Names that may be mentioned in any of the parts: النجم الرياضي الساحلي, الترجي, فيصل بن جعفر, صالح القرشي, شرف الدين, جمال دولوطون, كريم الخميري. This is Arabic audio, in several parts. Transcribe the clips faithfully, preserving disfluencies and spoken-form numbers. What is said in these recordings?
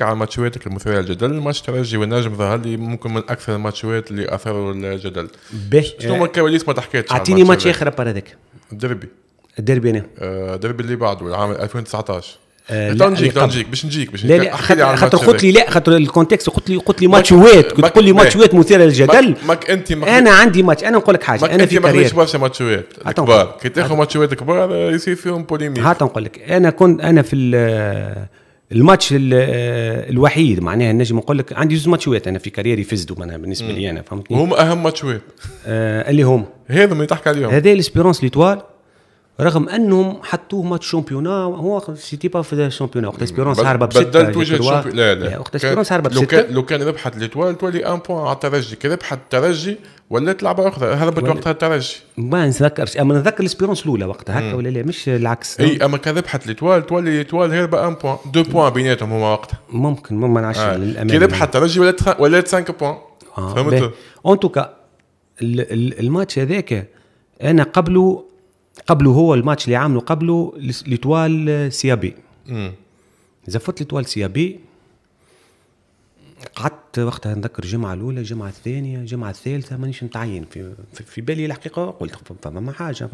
تحكي على ماتشواتك المثيره للجدل، ماتش الترجي والنجم ظهر لي ممكن من اكثر الماتشوات اللي اثروا الجدل. شنو هما الكواليس ما تحكيتش؟ اعطيني ماتش اخر ابار هذاك. الدربي. الدربي انا. الدربي اللي بعده العام ألفين وتسعطاش. تنجيك تنجيك باش نجيك باش نجيك. خاطر قلت لي لا، خاطر الكونتكست قلت لي قلت لي ماتشوات، كنت تقول لي ماتشوات مثيره للجدل. ماك انت انا عندي ماتش، انا نقول لك حاجه، انا في كارير انت ما برشا ماتشوات كبار، كي تاخذ ماتشوات كبار يصير فيهم بوليميك. هات نقول لك، انا كنت انا في الماتش الوحيد معناها النجم نقول لك عندي زوج ماتشوات انا في كاريري فزدوا معناها بالنسبه لي انا، فهمتني؟ وهم اهم ماتشوات اللي هم هذا اللي تحكي عليهم، هذا الاسبيرونس ليتوال، رغم انهم حطوه ماتش شامبيونا، هو سيتي با في الشامبيونا وقت اسبيرونس هاربه بسته، بدلت وجهه. لا لا وقت اسبيرونس هاربه بسته، لو كان لو كان ربحت ليتوال تولي أن بوان على الترجي، كي ربحت الترجي ولات لعبه اخرى، هربت وقتها الترجي. ما نتذكرش، اما نتذكر الاسبيرونس الاولى وقتها هكا ولا لا، مش العكس. اي اما كان ربحت ليتوال تولي ليتوال هربه أن بوان، دو بوان بيناتهم هما وقتها. ممكن ما نعرفش للامانه. كي ربحت الترجي ولات ولات خمسة بوان. فهمت؟ اون توكا الماتش هذاك انا قبله قبله هو الماتش اللي عامله قبله ليتوال سيابي. امم زفت ليتوال سيابي، قعدت وقتها نذكر الجمعه الاولى، الجمعه الثانيه، الجمعه الثالثه مانيش متعين في في بالي الحقيقه، قلت فما حاجه.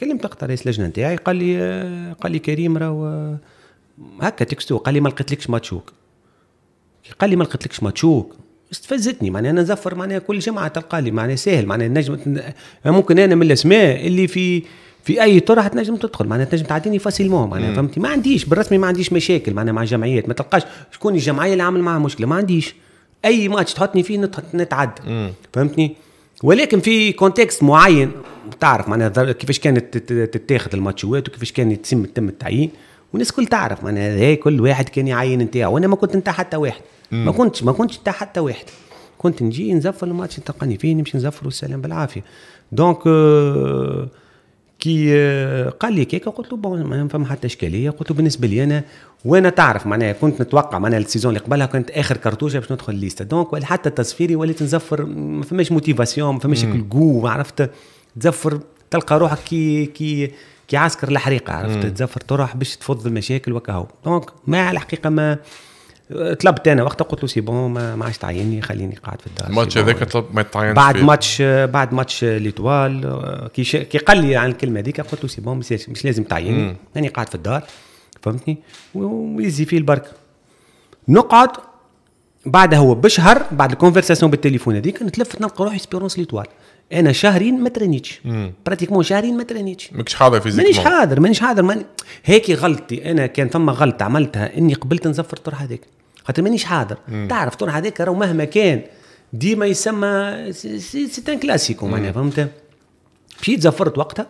كلمت وقتها رئيس اللجنه نتاعي، قال لي قال لي كريم راهو هكا تكستو، قال لي ما لقيتلكش ماتشوك، قال لي ما لقيتلكش ماتشوك، استفزتني معناها انا نزفر معناها كل جمعه تلقى لي معناها ساهل معناها النجم ممكن انا من الاسماء اللي في في اي طرح تنجم تدخل معناها تنجم تعديني فاسيلمون معناها، فهمتي؟ ما عنديش بالرسمي ما عنديش مشاكل معناها مع الجمعيات، ما تلقاش شكون الجمعيه اللي عامل معها مشكله، ما عنديش اي ماتش تحطني فيه نتعدى، فهمتني؟ ولكن في كونتكست معين تعرف معناها كيفاش كانت تتاخذ الماتشوات وكيفاش كان يتم تم التعيين، والناس الكل تعرف معناها هذا كل واحد كان يعين نتاعو، وانا ما كنت نتاع حتى واحد، ما كنتش ما كنتش نتاع حتى واحد، كنت نجي نزفر الماتش تلقاني فيه نمشي نزفر والسلام بالعافيه. دونك أه كي قال لي كيك قلت له ما فما حتى اشكاليه، قلت له بالنسبه لي انا وانا تعرف معناها كنت نتوقع معناها السيزون اللي قبلها كنت اخر كرتوشه باش ندخل ليستا، دونك حتى تصفيري وليت نزفر ما فماش موتيفاسيون، ما فماش جو، عرفت تزفر تلقى روحك كي كي كي عسكر الحريقه، عرفت تزفر تروح باش تفض المشاكل وكهو. دونك ما الحقيقه ما طلبت انا وقتها، قلت له سي بون ما عادش تعيني، خليني قاعد في الدار. الماتش هذاك طلب ما تعينش بعد فيه. ماتش بعد ماتش ليتوال كي ش... كي قال لي عن الكلمه هذيك قلت له سي بون مش لازم تعيني، راني قاعد في الدار، فهمتني؟ ويزي فيه البركه. نقعد بعدها هو بشهر بعد الكونفرساسيون بالتليفون هذيك نتلفت نلقى روحي اسبيرونس ليتوال، انا شهرين ما ترانيتش، براتيكمون شهرين ما ترانيتش. ماكش حاضر فيزيكمون؟ مانيش حاضر مانيش حاضر ماني... هيك غلطتي انا، كان فما غلطه عملتها اني قبلت نزفر الطرح هذاك، خاطر مانيش حاضر. مم. تعرف الطرح هذاك راهو مهما كان ديما يسمى سي ان كلاسيكو معناها، فهمت؟ مشيت زفرت وقتها،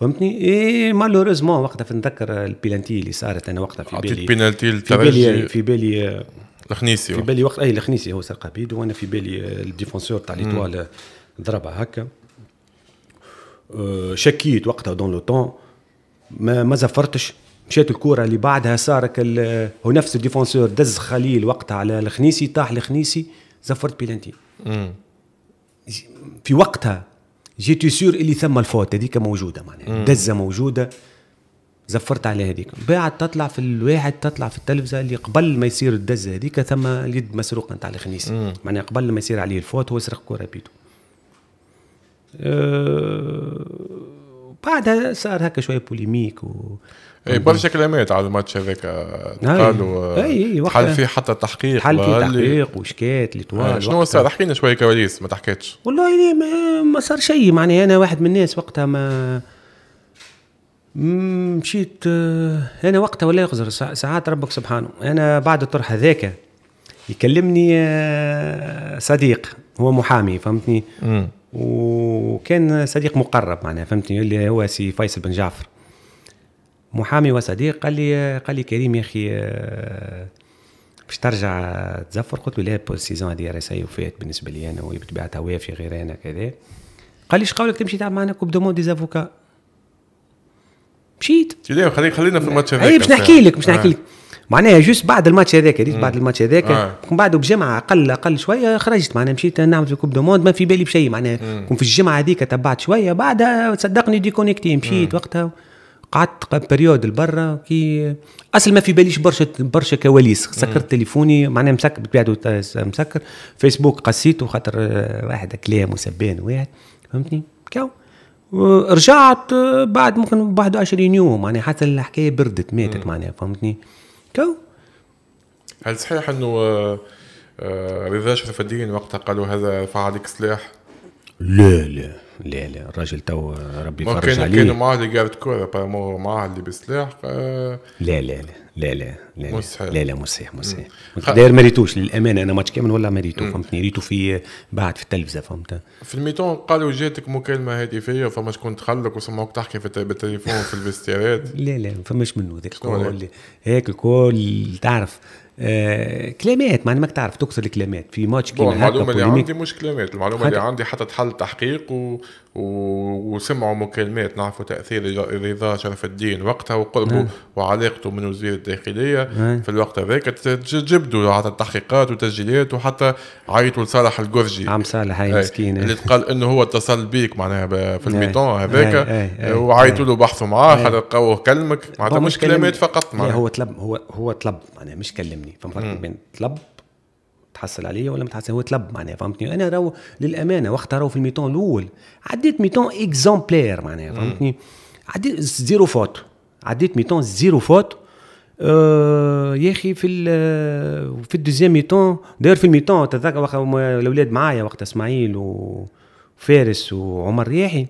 فهمتني؟ اي مالوريزمون وقتها نتذكر البيلانتي اللي صارت انا وقتها في بالي، البيلانتي في بالي في بالي الخنيسي في بالي وقت اي الخنيسي هو سرقها بيد، وانا في بالي الديفونسور تاع ليتوال ضربها هكا. أه شكيت وقتها دون لو طون، ما, ما زفرتش، مشات الكره اللي بعدها صارك هو نفس الديفونسور دز خليل وقتها على الخنيسي، طاح الخنيسي، زفرت بيلانتي. مم. في وقتها جيتي سور اللي ثم الفوت هذيك موجوده معناها، دزه موجوده، زفرت على هذيك، بعد تطلع في الواحد تطلع في التلفزه اللي قبل ما يصير الدزه هذيك ثم اليد مسروقه نتاع الخنيسي، معناها قبل ما يصير عليه الفوت هو سرق كره بيدو. أه بعدها صار هكا شويه بوليميك و اي برشا كلمات على الماتش هذاك قالوا اي حل فيه حتى تحقيق حل فيه تحقيق وشكات ليتوال. شنو صار؟ احكي لنا شويه كواليس ما تحكيتش. والله ما, ما صار شيء معناها، انا واحد من الناس وقتها ما مشيت انا وقتها ولا يخزر ساعات ربك سبحانه. انا بعد الطرح هذاك يكلمني صديق هو محامي، فهمتني؟ امم وكان صديق مقرب معناها، فهمتني؟ اللي هو سي فيصل بن جعفر محامي وصديق. قال لي قال لي كريم يا اخي باش ترجع تزفر؟ قلت له لا، السيزون هذه راهي ساي وفات بالنسبه لي انا، وهي بطبيعتها وافيه غير انا كذا. قال لي اش قولك تمشي تلعب معنا كوب دو مون دي زافوكا؟ مشيت. خلينا خلينا في الماتش هذاك. اي باش نحكي لك باش نحكي لك معناها جوست بعد الماتش هذاك، ريت بعد الماتش هذاك آه. بعده بجمعه اقل اقل شويه خرجت معناها، مشيت نعمل في كوب دو موند ما في بالي بشيء معناها، كون في الجمعه هذيك تبعت شويه، بعدها صدقني ديكونيكتي مشيت. مم. وقتها قعدت بريود لبرا كي اصل ما في باليش برشا برشا كواليس. سكرت تليفوني معناها مسكر بتبعدو مسكر، فيسبوك قسيته خاطر واحد كلام وسبان واحد فهمتني كاو. رجعت بعد ممكن بعد عشرين يوم يعني حتى الحكايه بردت ماتت معناها فهمتني كاو. هل صحيح انه رضا شرف الدين وقتها قالوا هذا رفع عليك سلاح؟ لا لا لا لا الراجل تو ربي يفرج عليه. كانوا معاه اللي قالت كوره بارمو معاه اللي بسلاح. لا لا لا لا لا لا مستحيل. لا لا مستحيل مستحيل. داير ما ريتوش للامانه انا ماتش كامل ولا ما ريتو فهمتني، ريتو في بعد في التلفزه فهمت. في الميتون قالوا جاتك مكالمه هاتفيه فما شكون دخلك وسمعوك تحكي بالتليفون في الفيستيرات؟ لا لا ما فماش منه ذاك الكل هيك الكل تعرف. آه، كلمات معناها ماك تعرف تكسر الكلمات في ماتش كيما هكا. المعلومه اللي عندي مش كلمات، المعلومه اللي عندي حتى تحل تحقيق و... و... وسمعوا مكالمات. نعرفوا تاثير رضا شرف الدين وقتها وقربه وعلاقته من وزير الداخليه في الوقت هذاك. جبدوا حتى التحقيقات وتسجيلات وحتى عيطوا لصالح القرجي عم صالح هاي مسكين اللي تقال انه هو اتصل بيك معناها في الميتون هذاك وعيطوا له بحثوا معاه خاطر لقاوه كلمك معناتها مش كلمات فقط معناها. هو طلب هو هو طلب معناها مش كلمني فهم فرق بين طلب تحصل عليه ولا ما تحصل. هو طلب معناها فهمتني. انا راهو للامانه وقتها راهو في الميتون الاول عديت ميتون اكزامبلير معناها فهمتني، عديت زيرو فوت، عديت ميتون زيرو فوت. آه يا اخي في في الدوزيام ميتون داير في الميتون تتذكر الاولاد معايا وقت اسماعيل وفارس وعمر رياحي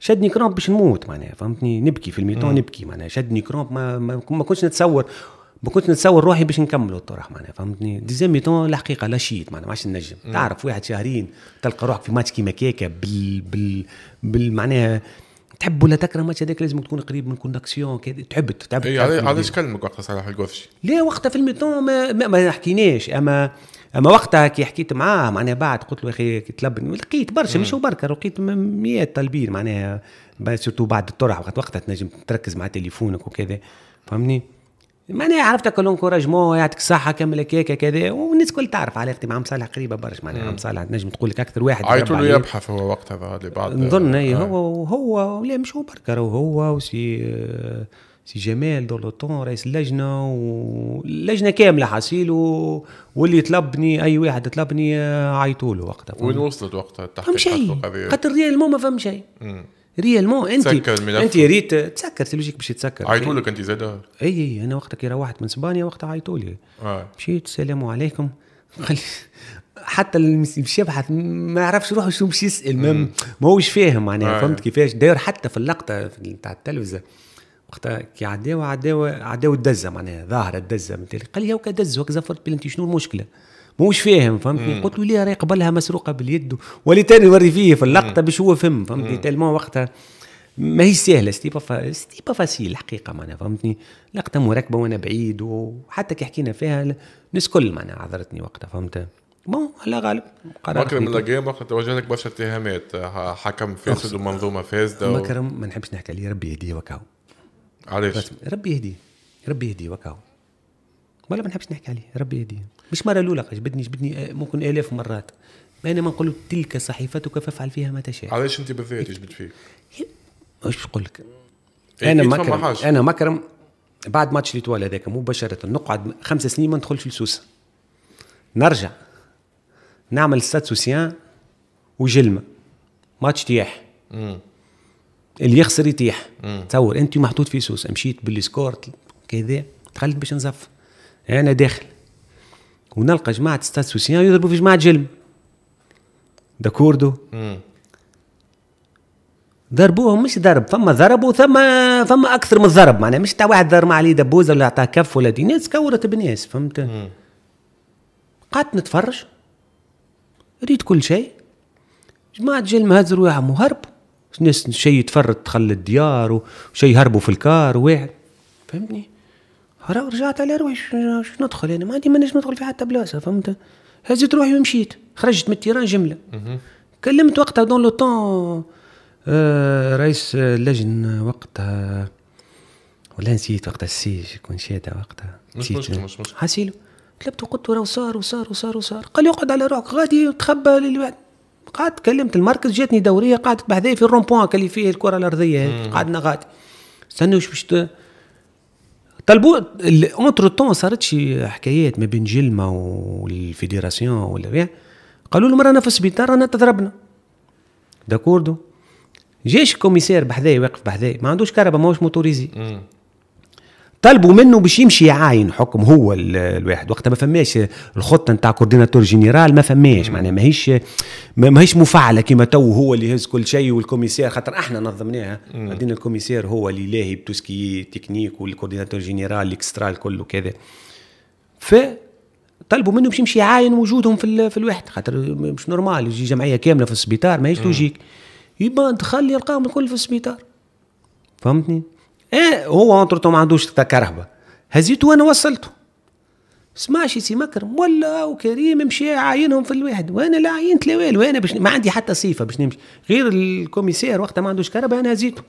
شدني كرامب باش نموت معناها فهمتني. نبكي في الميتون نبكي معناها شدني كرامب ما, ما, ما كنتش نتصور ما كنت نتصور روحي باش نكملوا الطرح معناها فهمتني. ديزيام ميتون الحقيقه لاشيت معناها ما عادش نجم تعرف واحد شهرين تلقى روحك في ماتش كيما كيكا بال بال, بال معناها تحب ولا تكره الماتش هذاك لازم تكون قريب من كونكسيون تحب تتعب. اي علاش كلمك وقتها صالح القرشي؟ لا وقتها في الميتون ما, ما, ما حكيناش. اما اما وقتها كي حكيت معاه معناها بعد قلت له يا اخي طلبني لقيت برشا مش هو بركه لقيت مئات طالبين معناها سيرتو بعد الطرح وقت وقتها تنجم تركز مع تليفونك وكذا فهمني. معناها عرفتك الانكوراجمون يعطيك الصحه كمل هكاك كذا والناس الكل تعرف علاقتي مع عم صالح قريبه برشا معناها. عم صالح نجم تقول لك اكثر واحد عيطوا له يبحث هو وقتها اللي بعد نظن اي هو هو لا مش هو بركه هو وسي سي جمال دولوطون رئيس اللجنه واللجنه كامله حصيل واللي طلبني اي واحد طلبني عيطوا له وقتها. وين وصلت وقتها التحقيقات القضيه؟ خاطر ريالمون ما فهم شيء ريالمون. انت انت ريت تسكر سي لوجيك باش يتسكر. عيطوا لك انت زاد؟ اي اي انا وقتها كي روحت من اسبانيا وقتها عيطوا لي آه. مشيت السلام عليكم حتى اللي باش يبحث ما يعرفش روحه شو باش يسال ما هوش فاهم معناها آه. فهمت كيفاش داير حتى في اللقطه تاع التلفزه وقتها كي عداو عداو عداو الدزه معناها ظاهره الدزه قال لي هاكا دز هاكا زفرت بلنتي شنو المشكله؟ ماهوش فاهم فهمتني. قلت له ليه راهي قبلها مسروقه باليد واللي تاني نوري فيه في اللقطه باش هو فهم فهمتني. تالمون وقتها ماهيش سهله سيتي با سيتي با فاسيل الحقيقه معناها فهمتني. لقطه مركبه وانا بعيد وحتى كي حكينا فيها الناس الكل معناها عذرتني وقتها فهمت. بون على غالب مكرم اللاقيم وقتها توجه لك برشا اتهامات حكم فاسد ومنظومه فاسده و... مكرم ما نحبش نحكي عليه ربي يهديه وكاو. علاش؟ ربي يهديه ربي يهديه وكاو ولا ما نحبش نحكي عليه ربي يهديه. مش مره الاولى جبدني جبدني ممكن الاف مرات. انا ما نقول تلك صحيفتك فافعل فيها ما تشاء. علاش انت بالذات جبت فيك؟ واش باش نقول لك؟ انا مكرم انا مكرم بعد ماتش ليتوال هذاك مباشره نقعد خمس سنين ما ندخلش لسوسه. نرجع نعمل ستاد سوسيان وجلمه ماتش تياح اللي يخسر يتيح. تصور انت محطوط في سوسه مشيت بالسكور كذا دخلت باش نزف انا داخل ونلقى جماعه ستاد سوسيان يضربوا في جماعه جلم داكوردو. ضربوهم مش ضرب فما ضرب وثما فما اكثر من الضرب معناها مش تاع واحد ضرب عليه دبوزه ولا عطاه كف ولا دي ناس كورت بناس فهمت. قعدت نتفرج ريت كل شيء. جماعه جلم هزروا واحد وهرب ناس شيء تفرت دخل الديار وشيء هربوا في الكار وواحد فهمتني. رجعت على روحي شنو ندخل انا يعني ما عندي مانيش ندخل في حتى بلاصه فهمت. هزيت روحي ومشيت خرجت من التيران جمله. كلمت وقتها دون لو طون آه رئيس اللجنه وقتها ولا نسيت وقتها السي شكون شاده وقتها نسيت حاسيلو طلبت قلت له راه صار وصار وصار وصار. قال لي اقعد على روحك غادي تخبى للوعد. قعدت كلمت المركز جاتني دوريه قعدت بحذايا في الرون بوان اللي فيه الكره الارضيه قعدنا غادي استني وش بشت طلبوا اونتر طون صارت شي حكايات ما بين جلمه والفيدراسيون ولا قالوا لهم رانا في السبيطار رانا تضربنا داكوردو. جيش كوميسير بحذايا واقف بحذايا ما عندوش كهرباء ماهوش موتوريزي. طلبوا منه باش يمشي يعاين حكم هو الواحد وقتها ما فماش الخطه نتاع كورديناتور جينيرال ما فماش معناها ماهيش ماهيش مفعله كيما تو هو اللي يهز كل شيء والكوميسير خاطر احنا نظمناها غادينا الكوميسير هو اللي لاهي بتوسكي تكنيك والكورديناتور جينيرال الاكسترا الكل وكذا. ف طلبوا منه باش يمشي يعاين وجودهم في في الواحد خاطر مش نورمال يجي جمعيه كامله في السبيطار ماهيش توجيك يبان دخل يلقاهم الكل في السبيطار فهمتني. ايه هو انترتو ما عندوش كهرباء هزيته وانا وصلته سمعش سي مكرم ولا وكريم مشي عاينهم في الواحد وانا لا عينت لا والو وانا باش ما عندي حتى صفه باش نمشي غير الكوميسير وقتها ما عندوش كهرباء انا هزيته